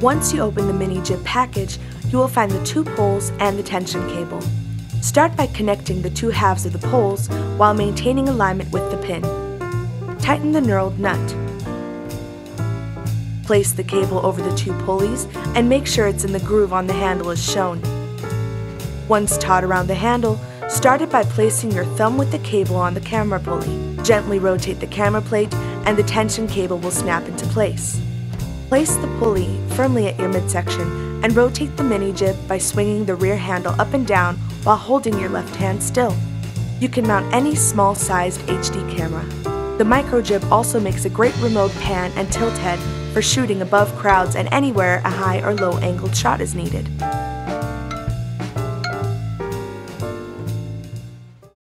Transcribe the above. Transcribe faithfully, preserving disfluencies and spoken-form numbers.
Once you open the mini jib package, you will find the two poles and the tension cable. Start by connecting the two halves of the poles while maintaining alignment with the pin. Tighten the knurled nut. Place the cable over the two pulleys and make sure it's in the groove on the handle as shown. Once taut around the handle, start it by placing your thumb with the cable on the camera pulley. Gently rotate the camera plate and the tension cable will snap into place. Place the pulley firmly at your midsection and rotate the mini jib by swinging the rear handle up and down while holding your left hand still. You can mount any small-sized H D camera. The micro jib also makes a great remote pan and tilt head for shooting above crowds and anywhere a high or low angled shot is needed.